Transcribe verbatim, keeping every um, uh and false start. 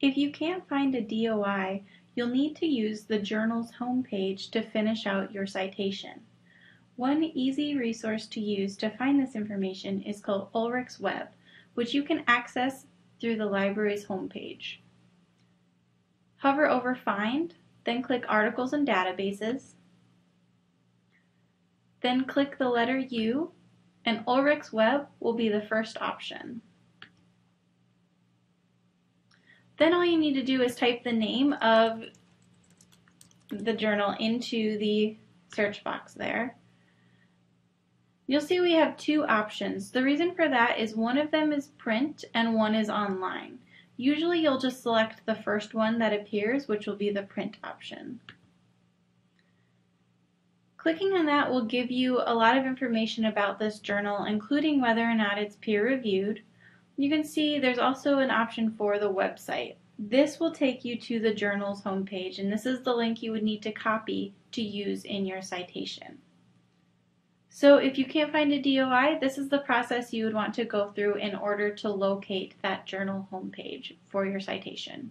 If you can't find a D O I, you'll need to use the journal's homepage to finish out your citation. One easy resource to use to find this information is called Ulrich's Web, which you can access through the library's homepage. Hover over Find, then click Articles and Databases, then click the letter U, and Ulrich's Web will be the first option. Then all you need to do is type the name of the journal into the search box there. You'll see we have two options. The reason for that is one of them is print and one is online. Usually you'll just select the first one that appears, which will be the print option. Clicking on that will give you a lot of information about this journal, including whether or not it's peer-reviewed. You can see there's also an option for the website. This will take you to the journal's homepage, and this is the link you would need to copy to use in your citation. So if you can't find a D O I, this is the process you would want to go through in order to locate that journal homepage for your citation.